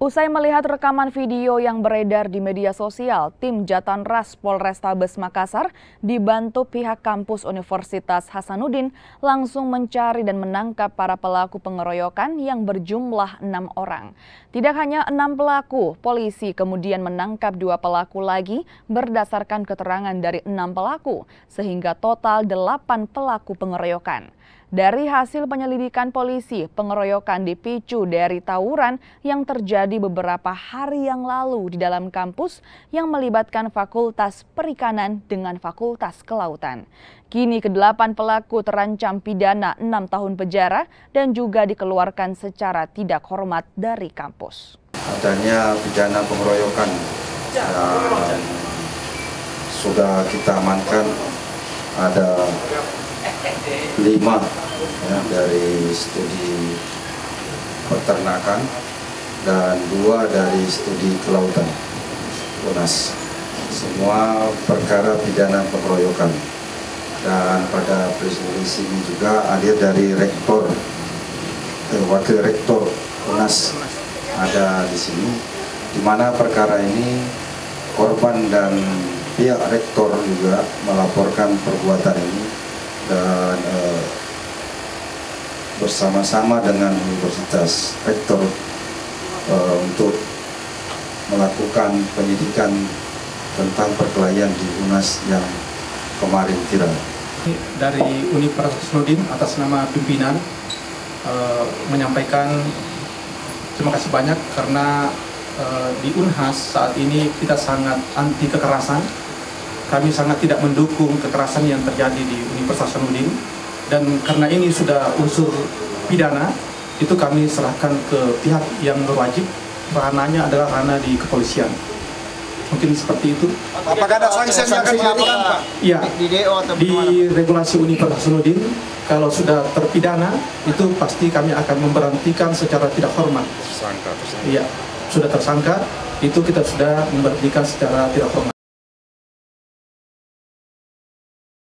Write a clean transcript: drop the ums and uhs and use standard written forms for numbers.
Usai melihat rekaman video yang beredar di media sosial, tim Jatanras Polrestabes Makassar dibantu pihak kampus Universitas Hasanuddin langsung mencari dan menangkap para pelaku pengeroyokan yang berjumlah 6 orang. Tidak hanya 6 pelaku, polisi kemudian menangkap 2 pelaku lagi berdasarkan keterangan dari 6 pelaku, sehingga total 8 pelaku pengeroyokan. Dari hasil penyelidikan polisi, pengeroyokan dipicu dari tawuran yang terjadi beberapa hari yang lalu di dalam kampus yang melibatkan Fakultas Perikanan dengan Fakultas Kelautan. Kini ke-8 pelaku terancam pidana 6 tahun penjara dan juga dikeluarkan secara tidak hormat dari kampus. Adanya pidana pengeroyokan sudah kita amankan, ada 5 ya, dari studi peternakan dan 2 dari studi kelautan Unhas. Semua perkara pidana pengeroyokan, dan pada presentasi ini juga hadir dari wakil rektor Unhas ada di sini, di mana perkara ini korban dan pihak rektor juga melaporkan perbuatan ini, dan bersama-sama dengan Universitas Rektor untuk melakukan penyidikan tentang perkelahian di Unhas yang kemarin viral. Dari Universitas Hasanuddin atas nama pimpinan menyampaikan terima kasih banyak, karena di Unhas saat ini kita sangat anti kekerasan. Kami sangat tidak mendukung kekerasan yang terjadi di Universitas Hasanuddin, dan karena ini sudah unsur pidana, itu kami serahkan ke pihak yang berwajib. Rananya adalah ranah di kepolisian. Mungkin seperti itu. Apakah ada sanksi yang akan dilakukan, Pak? Ya, di regulasi Universitas Hasanuddin, kalau sudah terpidana, itu pasti kami akan memberhentikan secara tidak hormat. Tersangka. Iya, sudah tersangka, itu kita sudah memberhentikan secara tidak hormat.